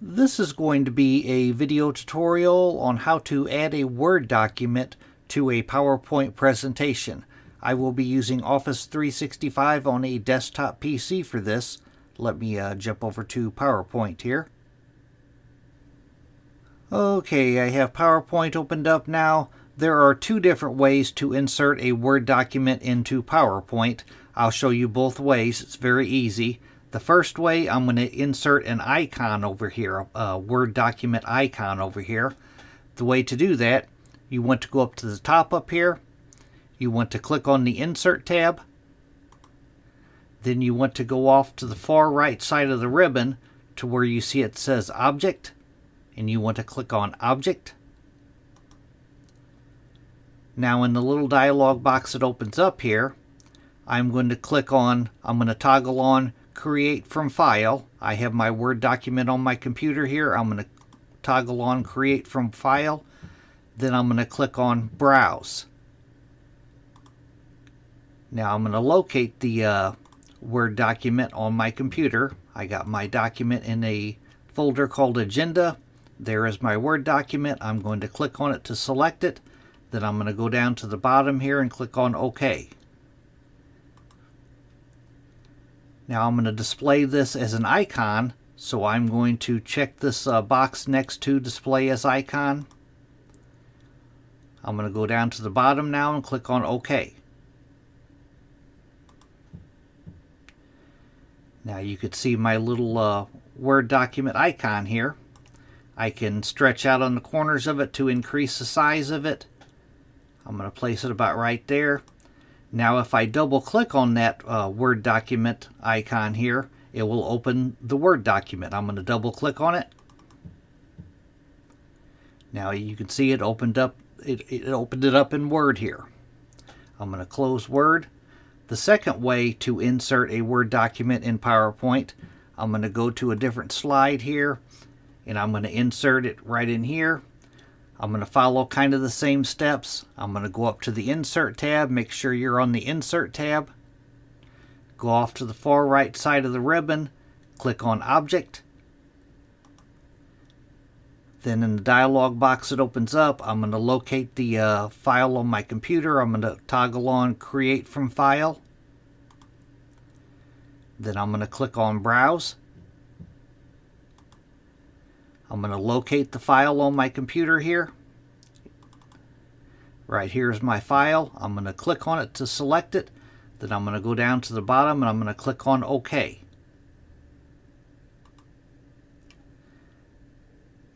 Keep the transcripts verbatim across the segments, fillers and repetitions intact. This is going to be a video tutorial on how to add a Word document to a PowerPoint presentation. I will be using Office three sixty-five on a desktop P C for this. Let me uh, jump over to PowerPoint here. Okay, I have PowerPoint opened up now. There are two different ways to insert a Word document into PowerPoint. I'll show you both ways. It's very easy. The first way, I'm going to insert an icon over here, a Word document icon over here. The way to do that, you want to go up to the top up here. You want to click on the Insert tab. Then you want to go off to the far right side of the ribbon to where you see it says Object. And you want to click on Object. Now in the little dialog box that opens up here, I'm going to click on, I'm going to toggle on Create from File. I have my Word document on my computer here. I'm going to toggle on Create from File. Then I'm going to click on Browse. Now I'm going to locate the uh, Word document on my computer. I got my document in a folder called Agenda. There is my Word document. I'm going to click on it to select it. Then I'm going to go down to the bottom here and click on OK. Now I'm going to display this as an icon, so I'm going to check this uh, box next to display as icon. I'm going to go down to the bottom now and click on OK. Now you could see my little uh, Word document icon here. I can stretch out on the corners of it to increase the size of it. I'm going to place it about right there. Now if I double click on that uh, Word document icon here, it will open the Word document. I'm going to double click on it. Now you can see it opened up, it, it opened it up in Word here. I'm going to close Word. The second way to insert a Word document in PowerPoint, I'm going to go to a different slide here and I'm going to insert it right in here. I'm going to follow kind of the same steps. I'm going to go up to the Insert tab. Make sure you're on the Insert tab. Go off to the far right side of the ribbon. Click on Object. Then in the dialog box that opens up, I'm going to locate the uh, file on my computer. I'm going to toggle on Create from File. Then I'm going to click on Browse. I'm going to locate the file on my computer here. Right here is my file. I'm going to click on it to select it. Then I'm going to go down to the bottom and I'm going to click on OK.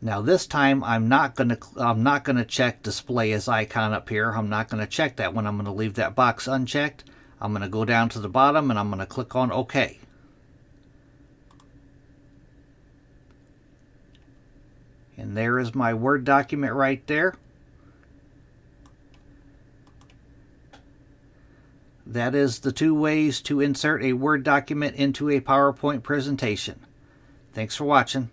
Now this time I'm not going to I'm not going to check display as icon up here. I'm not going to check that one. I'm going to leave that box unchecked. I'm going to go down to the bottom and I'm going to click on OK. And there is my Word document right there. That is the two ways to insert a Word document into a PowerPoint presentation. Thanks for watching.